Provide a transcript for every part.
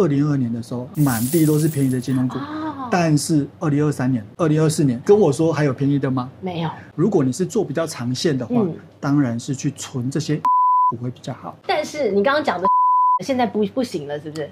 2022年的时候，满地都是便宜的金融股。哦、但是2023年、2024年跟我说还有便宜的吗？没有。如果你是做比较长线的话，当然是去存这些股会比较好。但是你刚刚讲的现在不行了，是不是？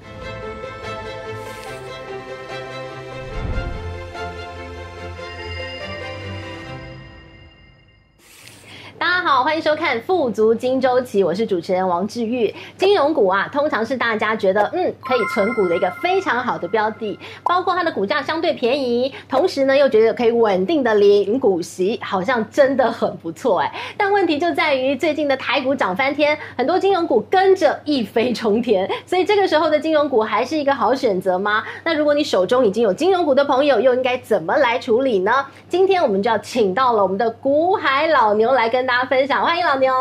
大家好，欢迎收看《富足金周期》，我是主持人王志玉。金融股啊，通常是大家觉得可以存股的一个非常好的标的，包括它的股价相对便宜，同时呢又觉得可以稳定的领股息，好像真的很不错哎。但问题就在于最近的台股涨翻天，很多金融股跟着一飞冲天，所以这个时候的金融股还是一个好选择吗？那如果你手中已经有金融股的朋友，又应该怎么来处理呢？今天我们就要请到了我们的股海老牛来跟大家分享，欢迎老牛。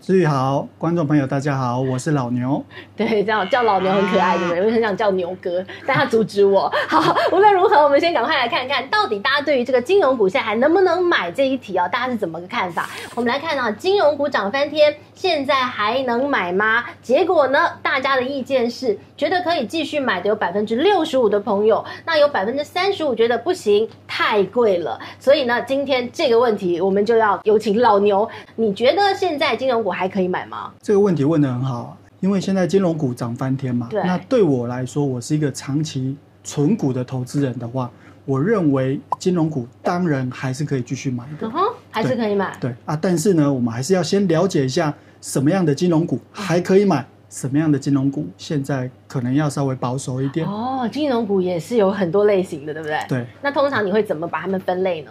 志宇好，观众朋友大家好，我是老牛。对，这样叫老牛很可爱，对不对？我很想叫牛哥，但他阻止我。好，无论如何，我们先赶快来看看，到底大家对于这个金融股现在还能不能买这一题啊？大家是怎么个看法？我们来看啊，金融股涨翻天，现在还能买吗？结果呢，大家的意见是觉得可以继续买的有 65% 的朋友，那有 35% 觉得不行，太贵了。所以呢，今天这个问题我们就要有请老牛。你觉得现在金融股还可以买吗？这个问题问得很好，因为现在金融股涨翻天嘛。那对我来说，我是一个长期存股的投资人的话，我认为金融股当然还是可以继续买的，还是可以买。对啊，但是呢，我们还是要先了解一下什么样的金融股还可以买，什么样的金融股现在可能要稍微保守一点。哦，金融股也是有很多类型的，对不对？对。那通常你会怎么把它们分类呢？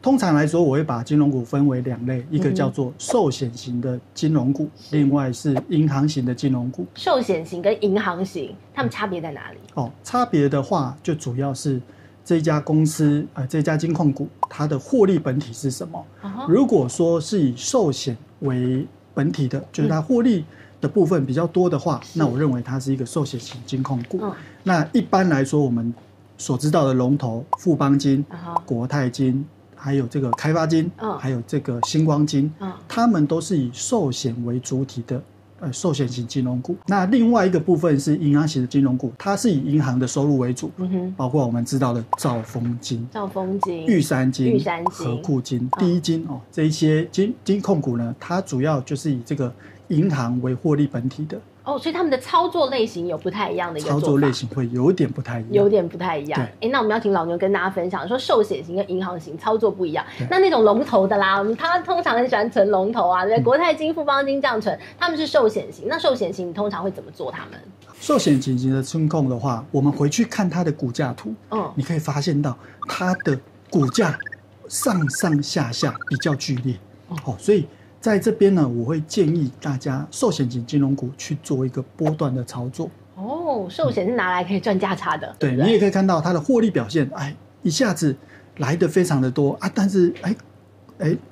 通常来说，我会把金融股分为两类，一个叫做寿险型的金融股，另外是银行型的金融股。寿险型跟银行型，它们差别在哪里？差别的话，就主要是这家公司，这家金控股它的获利本体是什么？如果说是以寿险为本体的，就是它获利的部分比较多的话，那我认为它是一个寿险型金控股。那一般来说，我们所知道的龙头，富邦金、国泰金，还有这个开发金，还有这个星光金，他们都是以寿险为主体的寿险型金融股。那另外一个部分是银行型的金融股，它是以银行的收入为主，包括我们知道的兆丰金、玉山金、合库金、第一金这一些金控股呢，它主要就是以这个银行为获利本体的。所以他们的操作类型有不太一样的一个做法，操作类型会有点不太一样，那我们要请老牛跟大家分享说，寿险型跟银行型操作不一样。那种龙头的啦，我们他通常很喜欢存龙头啊，对不对？国泰金、富邦金这样存，他们是寿险型。那寿险型你通常会怎么做他们？寿险型的金控的话，我们回去看它的股价图，你可以发现到它的股价上下比较剧烈，所以在这边呢，我会建议大家寿险型金融股去做一个波段的操作。寿险是拿来可以赚价差的，对，你也可以看到它的获利表现，一下子来得非常的多啊，但是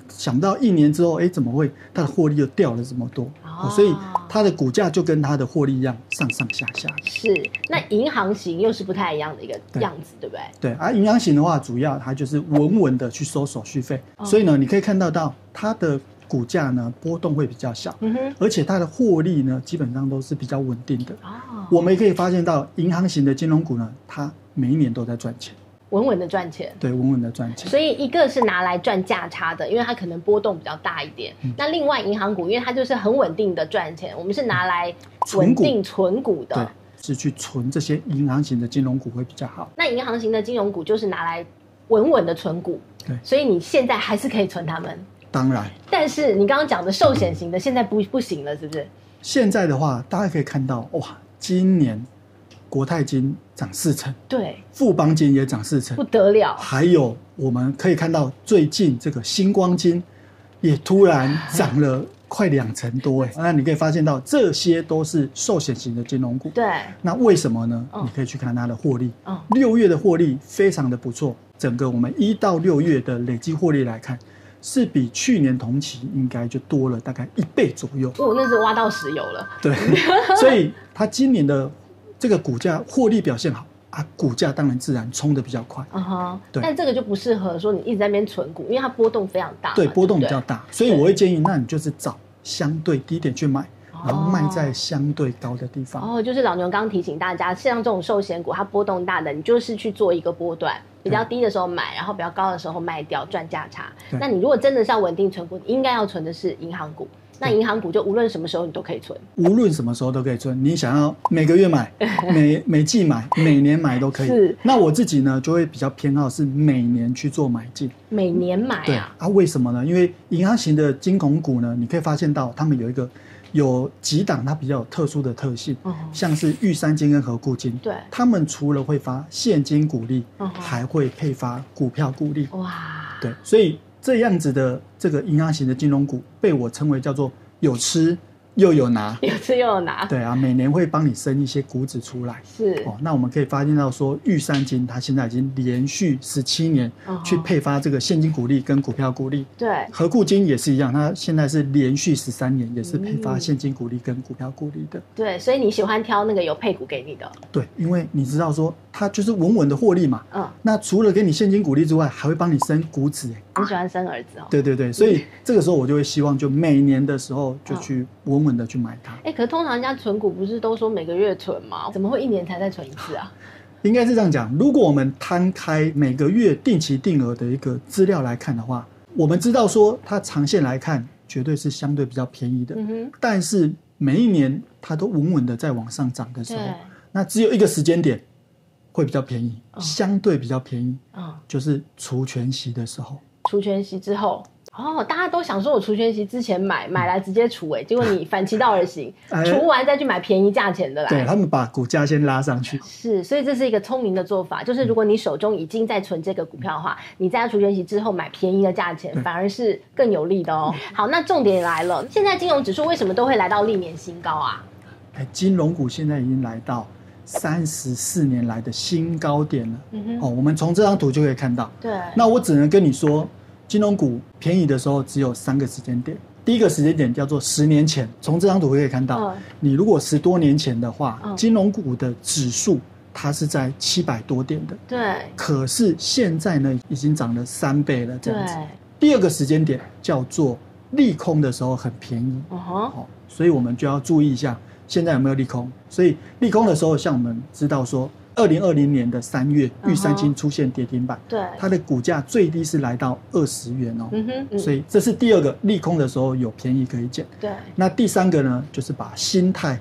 想不到一年之后，怎么会它的获利又掉了这么多？所以它的股价就跟它的获利一样上下。是，那银行型又是不太一样的一个样子，对不对？对啊，银行型的话，主要它就是稳稳的去收手续费，所以呢，你可以看得到它的股价呢波动会比较小，而且它的获利呢基本上都是比较稳定的。我们也可以发现到银行型的金融股呢，它每一年都在赚钱，稳稳的赚钱。所以一个是拿来赚价差的，因为它可能波动比较大一点，那另外银行股因为它就是很稳定的赚钱，我们是拿来稳定存股的，对，是去存这些银行型的金融股会比较好。那银行型的金融股就是拿来稳稳的存股，对，所以你现在还是可以存它们。当然，但是你刚刚讲的寿险型的现在不行了，是不是？现在的话，大家可以看到，今年国泰金涨40%，对，富邦金也涨40%，不得了。还有我们可以看到，最近这个星光金也突然涨了快20%多，那你可以发现到这些都是寿险型的金融股。对，那为什么呢？你可以去看它的获利，6月的获利非常的不错，整个我们1到6月的累计获利来看，是比去年同期应该就多了大概1倍左右。那是挖到石油了。对，所以它今年的这个股价获利表现好啊，股价当然自然冲得比较快。对。但这个就不适合说你一直在那边存股，因为它波动非常大。对，波动比较大，所以我会建议，那你就是找相对低点去买，然后卖在相对高的地方。哦，就是老牛刚提醒大家，像这种寿险股它波动大的，你就是去做一个波段，比较低的时候买，然后比较高的时候卖掉赚价差。那你如果真的是要稳定存股，你应该要存的是银行股。那银行股就无论什么时候你都可以存，无论什么时候都可以存，你想要每个月买每季买每年买都可以。是。那我自己呢就会比较偏好是每年去做买进。每年买啊？对啊，为什么呢？因为银行型的金融股呢，你可以发现到他们有几档它比较有特殊的特性，像是玉山金跟合固金，对，他们除了会发现金股利，还会配发股票股利。哇，对，所以这样子的这个银行型的金融股被我称为叫做有吃又有拿，有吃又有拿。对啊，每年会帮你生一些股指出来。是哦，那我们可以发现到说，玉山金它现在已经连续17年去配发这个现金股利跟股票股利。对，合固金也是一样，它现在是连续13年也是配发现金股利跟股票股利的。对，所以你喜欢挑那个有配股给你的。对，因为你知道说它就是稳稳的获利嘛。嗯。那除了给你现金股利之外，还会帮你生股指。你喜欢生儿子哦？对对对，所以这个时候我就会希望，就每年的时候就去稳稳的去买它。哎，可是通常人家存股不是都说每个月存吗？怎么会一年才再存一次啊？应该是这样讲，如果我们摊开每个月定期定额的一个资料来看的话，我们知道说它长线来看绝对是相对比较便宜的，但是每一年它都稳稳的在往上涨的时候，那只有一个时间点会比较便宜，相对比较便宜，就是除权息的时候。除权息之后，哦，大家都想说我除权息之前买来直接除，结果你反其道而行，除完再去买便宜价钱的来。对，他们把股价先拉上去。是，所以这是一个聪明的做法，就是如果你手中已经在存这个股票的话，你在除权息之后买便宜的价钱，反而是更有利的哦。好，那重点来了，现在金融指数为什么都会来到历年新高啊？金融股现在已经来到34年来的新高点了。我们从这张图就可以看到。对。那我只能跟你说，金融股便宜的时候只有3个时间点。第一个时间点叫做10年前，从这张图可以看到，你如果10多年前的话，金融股的指数它是在700多点的。对。可是现在呢，已经涨了3倍了，这样子。第二个时间点叫做利空的时候很便宜。所以我们就要注意一下，现在有没有利空？所以利空的时候，像我们知道说，2020年的3月，玉山金出现跌停板，对，它的股价最低是来到20元哦。所以这是第二个，利空的时候有便宜可以捡。对，那第三个呢，就是把心态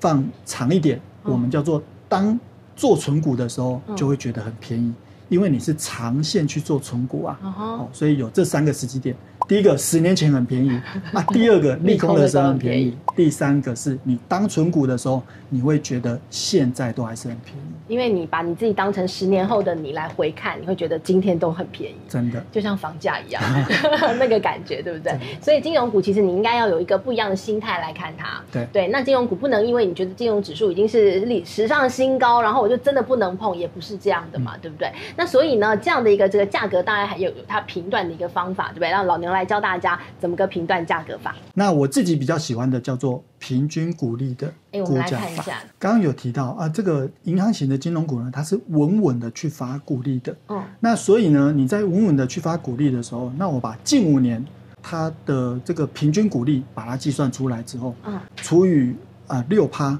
放长一点，我们叫做当做存股的时候，就会觉得很便宜，因为你是长线去做存股啊。所以有这3个时机点。第一个10年前很便宜啊，第二个利空的时候很便宜，第三个是你当存股的时候，你会觉得现在都还是很便宜，因为你把你自己当成10年后的你来回看，你会觉得今天都很便宜，真的就像房价一样那个感觉，对不对？所以金融股其实你应该要有一个不一样的心态来看它。对对，那金融股不能因为你觉得金融指数已经是史上新高，然后我就真的不能碰，也不是这样的嘛，对不对？那所以呢，这样的一个这个价格当然还有它评断的一个方法，对不对？让老牛来教大家怎么个评断价格法。那我自己比较喜欢的叫做平均股利的股价法。刚刚有提到啊，这个银行型的金融股呢，它是稳稳的去发股利的。那所以呢，你在稳稳的去发股利的时候，那我把近5年它的这个平均股利把它计算出来之后，除以6%、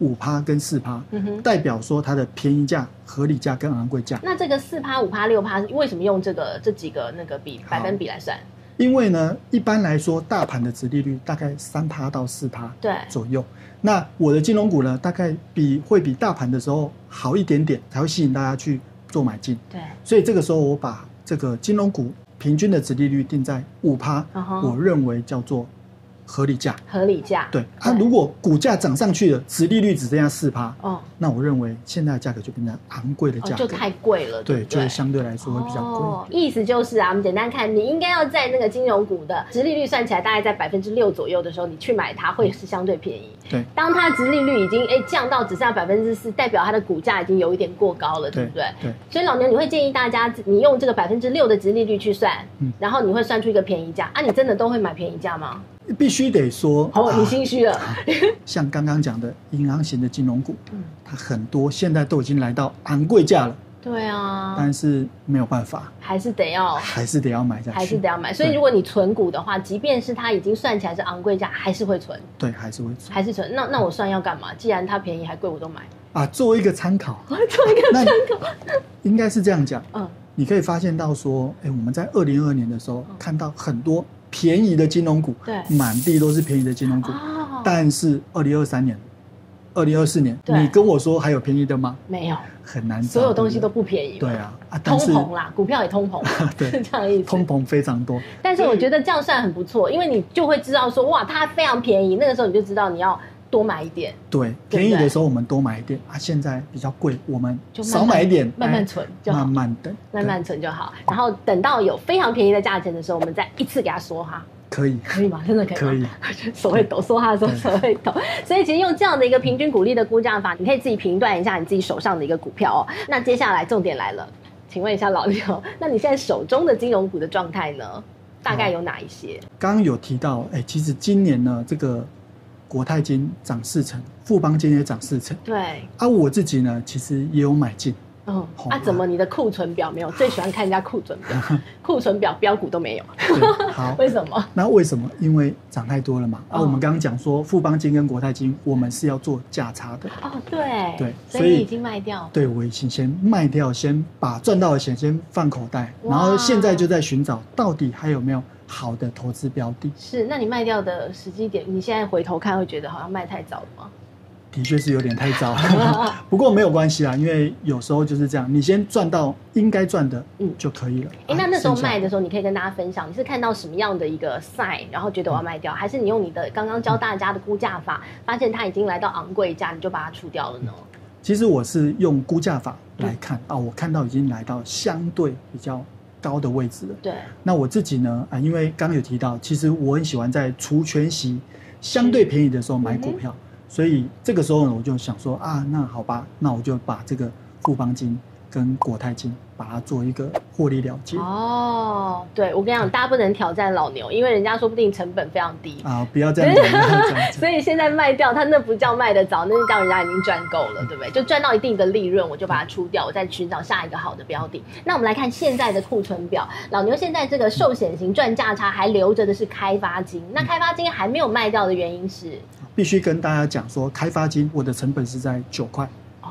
5%跟4%，代表说它的便宜价、合理价跟昂贵价。那这个4%、5%、6%为什么用这几个那个百分比来算？因为呢，一般来说，大盘的殖利率大概3%到4%左右。那我的金融股呢，大概会比大盘的时候好一点点，才会吸引大家去做买进。对，所以这个时候我把这个金融股平均的殖利率定在5%，我认为叫做合理价。合理价。对，它如果股价涨上去了，殖利率只剩下4%，那我认为现在的价格就变成昂贵的价格，就太贵了。对，就相对来说会比较贵。意思就是啊，我们简单看，你应该要在那个金融股的殖利率算起来大概在6%左右的时候，你去买它会是相对便宜。对，当它殖利率已经降到只剩下4%，代表它的股价已经有一点过高了，对不对？对。所以老牛，你会建议大家，你用这个6%的殖利率去算，然后你会算出一个便宜价啊？你真的都会买便宜价吗？必须得说哦，你心虚了。像刚刚讲的银行型的金融股，它很多现在都已经来到昂贵价了，对啊，但是没有办法，还是得要买下去，还是得要买。所以如果你存股的话，即便是它已经算起来是昂贵价，还是会存。对，还是会存。那我算要干嘛？既然它便宜还贵，我都买啊，做一个参考，应该是这样讲。嗯，你可以发现到说，哎，我们在2022年的时候看到很多便宜的金融股，对，满地都是便宜的金融股。哦，但是2023年。2024年，你跟我说还有便宜的吗？没有，很难找，所有东西都不便宜。对啊，通膨啦，股票也通膨，对，是这样意思。通膨非常多，但是我觉得这样算很不错，因为你就会知道说，哇，它非常便宜，那个时候你就知道你要多买一点。对，便宜的时候我们多买一点啊，现在比较贵，我们少买一点，慢慢存就好，慢慢等，慢慢存就好。然后等到有非常便宜的价钱的时候，我们再一次给它说哈。可以吗？真的可以。手会抖，说话的时候手会抖。所以其实用这样的一个平均股利的估价法，你可以自己评断一下你自己手上的一个股票哦。那接下来重点来了，请问一下老刘，那你现在手中的金融股的状态呢？大概有哪一些？刚刚有提到，哎，其实今年呢，这个国泰金涨4%，富邦金也涨4%。对。啊，我自己呢，其实也有买进。嗯，啊，怎么你的库存表没有？最喜欢看人家库存表，库存表标股都没有。好，为什么？那为什么？因为涨太多了嘛。啊，我们刚刚讲说富邦金跟国泰金，我们是要做价差的。哦，对对，所以你已经卖掉。对，我已经先卖掉，先把赚到的钱先放口袋，然后现在就在寻找到底还有没有好的投资标的。是，那你卖掉的时机点，你现在回头看会觉得好像卖太早了吗？的确是有点太糟，不过没有关系啦，因为有时候就是这样，你先赚到应该赚的就可以了。哎，那时候卖的时候，你可以跟大家分享，你是看到什么样的一个 sign， 然后觉得我要卖掉，还是你用你的刚刚教大家的估价法，发现它已经来到昂贵价，你就把它出掉了呢？其实我是用估价法来看啊，我看到已经来到相对比较高的位置了。对，那我自己呢啊，因为刚刚有提到，其实我很喜欢在除权息相对便宜的时候买股票。所以这个时候呢，我就想说啊，那好吧，那我就把这个富邦金跟国泰金把它做一个获利了结。哦，对，我跟你讲，大家不能挑战老牛，因为人家说不定成本非常低啊，不要这样讲。所以现在卖掉，它那不叫卖得早，那是叫人家已经赚够了，对不对？就赚到一定的利润，我就把它出掉，我再寻找下一个好的标的。那我们来看现在的库存表，老牛现在这个寿险型赚价差还留着的是开发金，那开发金还没有卖掉的原因是？必须跟大家讲说，开发金我的成本是在9块，哦，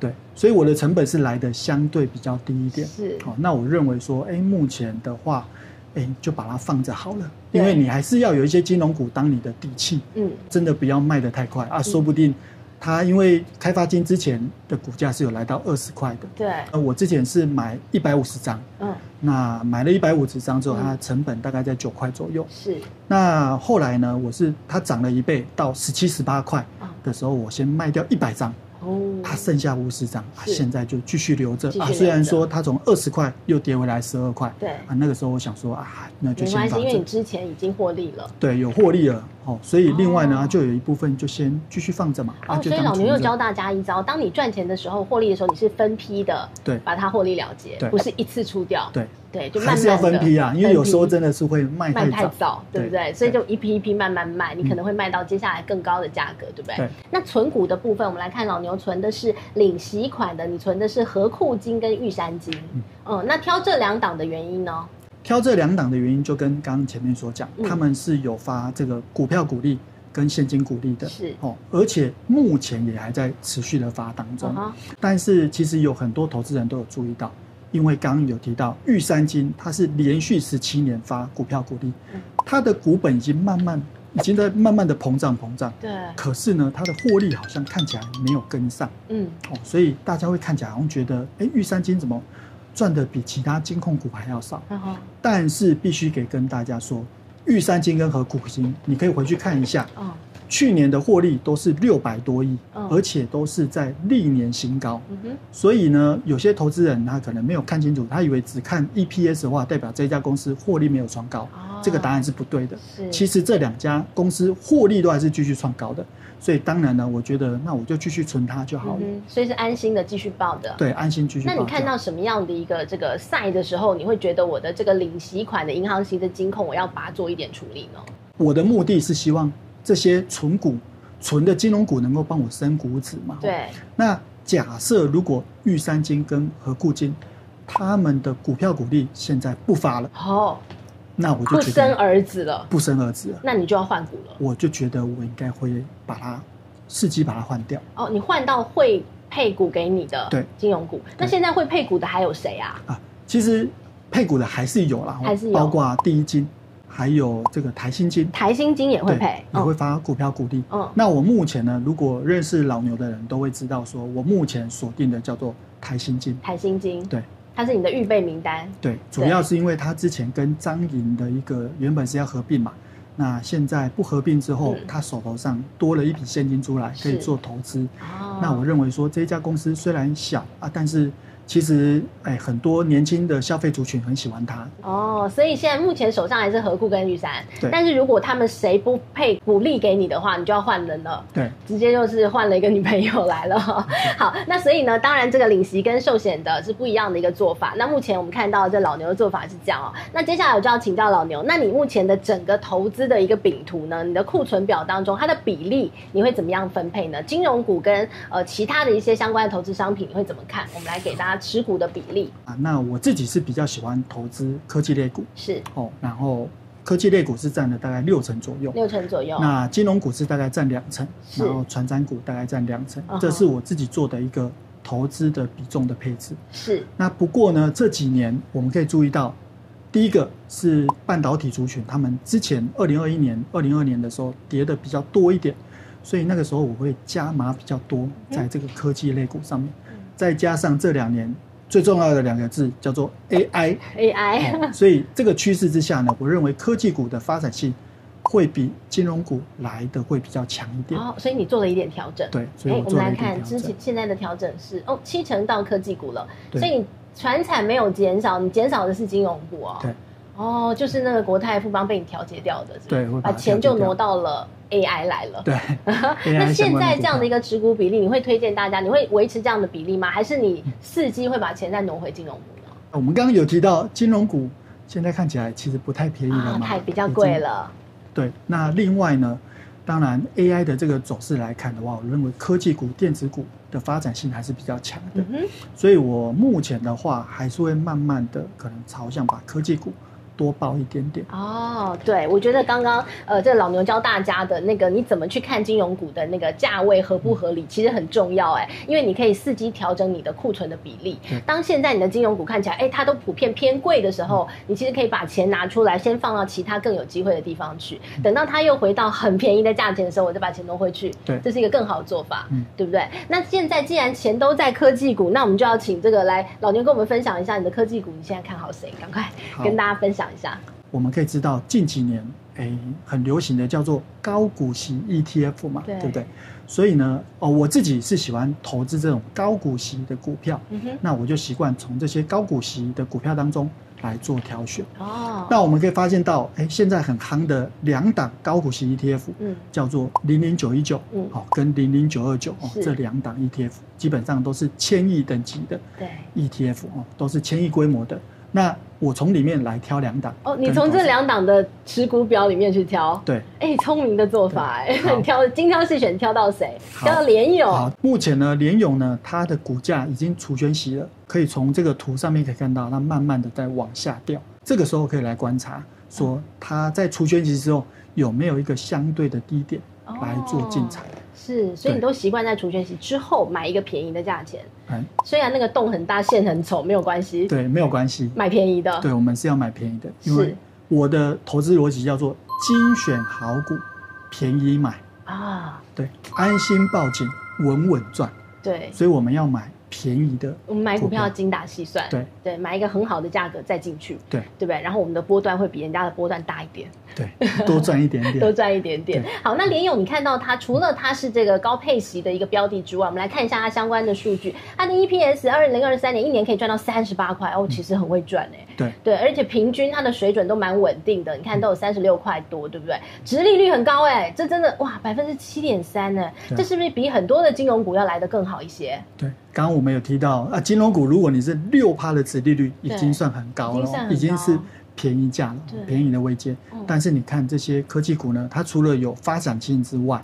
对，所以我的成本是来的相对比较低一点。是，好，那我认为说，哎，目前的话，哎，就把它放着好了，因为你还是要有一些金融股当你的底气，嗯，真的不要卖得太快啊，说不定它因为开发金之前的股价是有来到20块的，对，我之前是买150张，嗯，那买了150张之后，它成本大概在9块左右，是，那后来呢，我是它涨了一倍到17、18块的时候，我先卖掉100张，哦，它剩下50张，现在就继续留着啊。虽然说它从20块又跌回来12块，对啊，那个时候我想说啊，那就先放着，没关系，因为你之前已经获利了，对，有获利了。哦，所以另外呢，就有一部分就先继续放着嘛。哦，所以老牛又教大家一招：当你赚钱的时候、获利的时候，你是分批的，对，把它获利了结，不是一次出掉。对对，就慢慢的还是要分批啊，因为有时候真的是会卖太早，对不对？所以就一批一批慢慢卖，你可能会卖到接下来更高的价格，对不对？那存股的部分，我们来看老牛存的是领息款的，你存的是合库金跟玉山金。嗯，那挑这两档的原因呢？挑这两档的原因就跟刚刚前面所讲，他们是有发这个股票股利跟现金股利的，是哦，而且目前也还在持续的发当中。但是其实有很多投资人都有注意到，因为刚刚有提到玉山金，它是连续17年发股票股利，它的股本已经在慢慢的膨胀，对。可是呢，它的获利好像看起来没有跟上，嗯，哦，所以大家会看起来好像觉得，哎，玉山金怎么赚的比其他金控股还要少，但是必须给跟大家说，玉山金跟合库金，你可以回去看一下，去年的获利都是600多亿，而且都是在历年新高。所以呢，有些投资人他可能没有看清楚，他以为只看 EPS 的话，代表这家公司获利没有创高，这个答案是不对的。其实这两家公司获利都还是继续创高的。所以当然呢，我觉得那我就继续存它就好了。所以是安心的继续抱的。对，安心继续抱。那你看到什么样的一个这个赛的时候，你会觉得我的这个领息款的银行型的金控，我要把它做一点处理呢？我的目的是希望这些存的金融股能够帮我升股值嘛。对。那假设如果玉山金跟合固金他们的股票股利现在不发了，哦，那我就觉得不生儿子了，不生儿子了，那你就要换股了。我就觉得我应该会把它伺机把它换掉。哦，你换到会配股给你的金融股，那现在会配股的还有谁啊？啊，其实配股的还是有啦，还是有，包括第一金，还有这个台新金，台新金也会配，也会发股票股利。嗯，那我目前呢，如果认识老牛的人都会知道，说我目前锁定的叫做台新金，台新金，对，它是你的预备名单。对，主要是因为它之前跟彰银的一个原本是要合并嘛，那现在不合并之后，他手头上多了一笔现金出来，可以做投资。那我认为说这家公司虽然小啊，但是其实很多年轻的消费族群很喜欢它。哦，所以现在目前手上还是合库跟玉山，但是如果他们谁不配股利给你的话，你就要换人了。对，直接就是换了一个女朋友来了。好，那所以呢，当然这个领息跟寿险的是不一样的一个做法。那目前我们看到这老牛的做法是这样哦。那接下来我就要请教老牛，那你目前的整个投资的一个饼图呢，你的库存表当中它的比例你会怎么样分配呢？金融股跟其他的一些相关的投资商品你会怎么看？我们来给大家持股的比例啊，那我自己是比较喜欢投资科技类股，是哦，然后科技类股是占了大概6成左右，6成左右。那金融股是大概占2成，然后传产股大概占2成，这是我自己做的一个投资的比重的配置。是，那不过呢，这几年我们可以注意到，第一个是半导体族群，他们之前2021年、2022年的时候跌的比较多一点，所以那个时候我会加码比较多在这个科技类股上面。再加上这2年最重要的2个字叫做 AI、所以这个趋势之下呢，我认为科技股的发展性会比金融股来的会比较强一点。哦，所以你做了一点调整。对，所以 我们来看现在的调整是7成到科技股了，所以你传产没有减少，你减少的是金融股哦。对，哦，就是那个国泰富邦被你调节掉的，是不是？对，把钱就挪到了 AI 来了。对，那现在这样的一个持股比例，你会推荐大家，你会维持这样的比例吗？还是你伺机会把钱再挪回金融股呢？我们刚刚有提到金融股，现在看起来其实不太便宜了嘛，比较贵了。对，那另外呢，当然 AI 的这个走势来看的话，我认为科技股、电子股的发展性还是比较强的。所以我目前的话，还是会慢慢的可能朝向把科技股多报一点点。哦，对，我觉得刚刚这老牛教大家的那个你怎么去看金融股的那个价位合不合理，其实很重要哎，因为你可以伺机调整你的库存的比例。当现在你的金融股看起来它都普遍偏贵的时候，你其实可以把钱拿出来，先放到其他更有机会的地方去，等到它又回到很便宜的价钱的时候，我再把钱挪回去。对，这是一个更好的做法，对不对？那现在既然钱都在科技股，那我们就要请这个来老牛跟我们分享一下你的科技股，你现在看好谁？赶快跟大家分享一下。我们可以知道近几年很流行的叫做高股息 ETF 嘛， 对不对？所以呢我自己是喜欢投资这种高股息的股票，那我就习惯从这些高股息的股票当中来做挑选。那我们可以发现到现在很夯的2档高股息 ETF，叫做00919跟00929这2档 ETF 基本上都是1000亿等级的 ETF， 都是1000亿规模的。那我从里面来挑2档。哦，你从这2档的持股表里面去挑。对，聪明的做法。你挑精挑细选，挑到谁？挑到联咏。目前呢，联咏呢，它的股价已经除权息了，可以从这个图上面可以看到，它慢慢的在往下掉。这个时候可以来观察，说它在除权息之后有没有一个相对的低点来做进场。是，所以你都习惯在除权息之后买一个便宜的价钱，虽然那个洞很大，线很丑，没有关系。对，没有关系，买便宜的。对，我们是要买便宜的，因为我的投资逻辑叫做精选好股，便宜买啊。对，安心抱紧，稳稳赚。对，所以我们要买便宜的，我们买股票要精打细算。对对，买一个很好的价格再进去，对对不对？然后我们的波段会比人家的波段大一点，对，多赚一点点，多赚一点点。好，那联咏你看到它，除了它是这个高配息的一个标的之外，我们来看一下它相关的数据。它的 EPS 2023年一年可以赚到38块哦，其实很会赚哎。对对，而且平均它的水准都蛮稳定的，你看都有36块多，对不对？殖利率很高哎，这真的哇，7.3%呢，这是不是比很多的金融股要来得更好一些？对。刚刚我们有提到金融股如果你是6%的殖利率已经算很高了，已经是便宜价，便宜的位阶。但是你看这些科技股呢，它除了有发展性之外，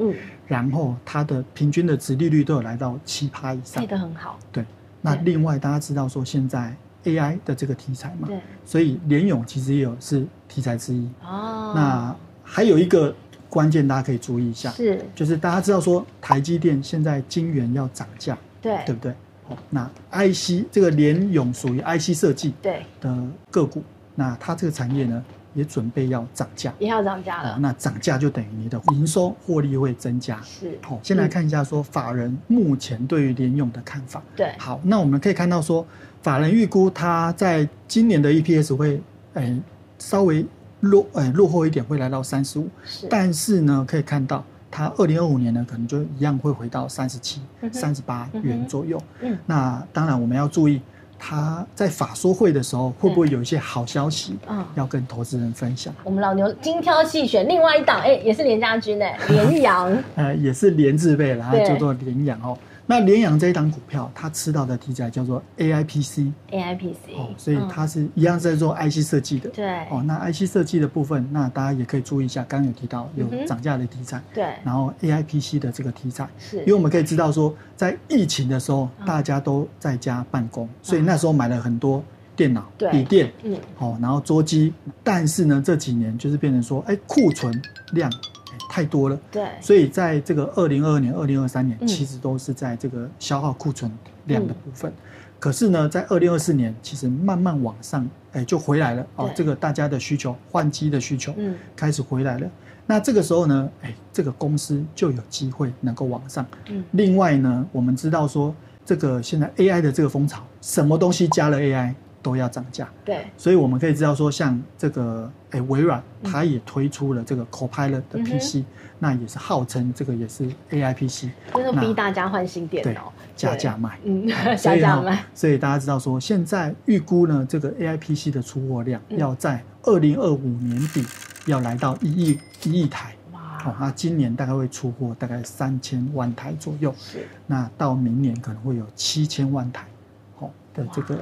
然后它的平均的殖利率都有来到7%以上，配得很好。对，那另外大家知道说现在 AI 的这个题材嘛，所以联咏其实也有是题材之一。哦，那还有一个关键大家可以注意一下，是就是大家知道说台积电现在晶圆要涨价，对，对不对？那 IC 这个联咏属于 IC 设计的个股，那它这个产业呢也准备要涨价，也要涨价了。那涨价就等于你的营收获利会增加。是，好，先来看一下说法人目前对于联咏的看法。对，好，那我们可以看到说法人预估它在今年的 EPS 会稍微落后一点，会来到35，但是呢可以看到，它2025年呢，可能就一样会回到37、38元左右。那当然我们要注意，它在法说会的时候会不会有一些好消息要跟投资人分享。我们老牛精挑细选，另外一档也是连家军连阳也是连字辈啦，叫做连阳哦。那联阳这一档股票，它吃到的题材叫做 AIPC， 哦，所以它是一样在做 IC 设计的。对，哦，那 IC 设计的部分，那大家也可以注意一下，刚刚有提到有涨价的题材，对，然后 AIPC 的这个题材，是因为我们可以知道说，在疫情的时候，大家都在家办公，所以那时候买了很多电脑、笔电，哦，然后桌机，但是呢，这几年就是变成说，库存量太多了，对，所以在这个2022年、2023年，其实都是在这个消耗库存量的部分。可是呢，在2024年，其实慢慢往上，就回来了哦。这个大家的需求，换机的需求，开始回来了。那这个时候呢，这个公司就有机会能够往上。另外呢，我们知道说，这个现在 AI 的这个风潮，什么东西加了 AI 都要涨价。对，所以我们可以知道说，像这个。微软它也推出了这个 Copilot 的 PC，那也是号称这个也是 AI PC， 就是逼大家换新电脑，加价卖，加价卖。所以大家知道说，现在预估呢，这个 AI PC 的出货量要在2025年底要来到1亿台，哇！那今年大概会出货大概3000万台左右，那到明年可能会有7000万台，的这个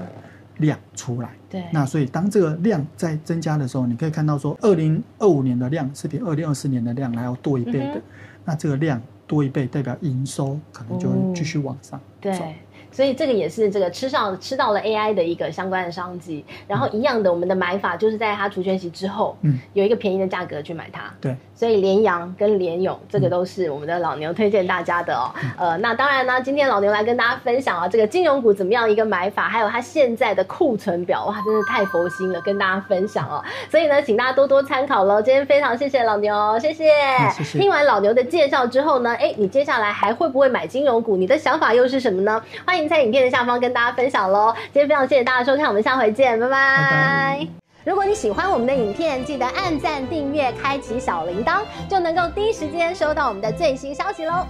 量出来。对，那所以当这个量在增加的时候，你可以看到说2025年的量是比2024年的量还要多一倍的，那这个量多一倍代表营收可能就会继续往上。对，所以这个也是这个吃到了 AI 的一个相关的商机。然后一样的，我们的买法就是在它除权息之后，有一个便宜的价格去买它。对，所以联阳跟联咏这个都是我们的老牛推荐大家的哦。那当然呢，今天老牛来跟大家分享啊，这个金融股怎么样一个买法，还有它现在的库存表，哇，真是太佛心了，跟大家分享哦。所以呢，请大家多多参考喽。今天非常谢谢老牛，谢谢。听完老牛的介绍之后呢，你接下来还会不会买金融股？你的想法又是什么呢？欢迎在影片的下方跟大家分享咯。今天非常谢谢大家收看，我们下回见，拜拜。如果你喜欢我们的影片，记得按赞、订阅、开启小铃铛，就能够第一时间收到我们的最新消息咯。